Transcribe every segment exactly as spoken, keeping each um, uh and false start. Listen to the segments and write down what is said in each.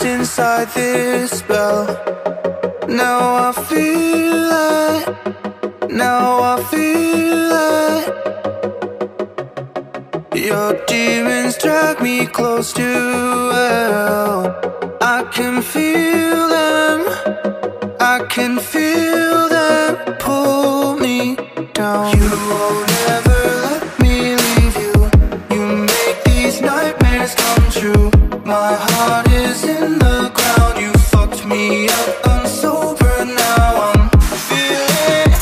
trapped inside this spell. Now I feel it, now I feel it. Your demons drag me close to hell. I can feel them, I can feel them pull me down. You won't ever let me leave you. You make these nightmares come true. My heart is in the ground. You fucked me up. I'm sober now. I'm feeling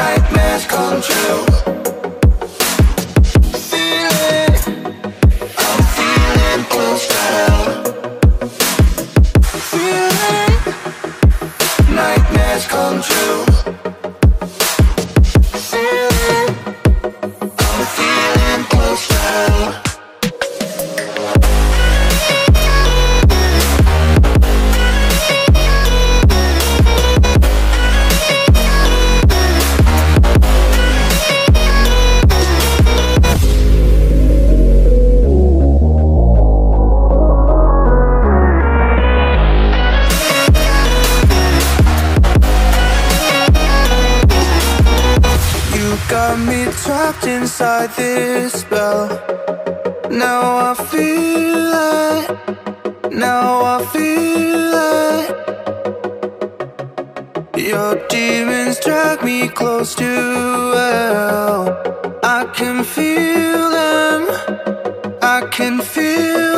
nightmares come true. Feeling, I'm feeling close to hell. Feeling nightmares come true. Feeling, I'm feeling close to hell. Got me trapped inside this spell. Now I feel it, now I feel it. Your demons drag me close to hell. I can feel them, I can feel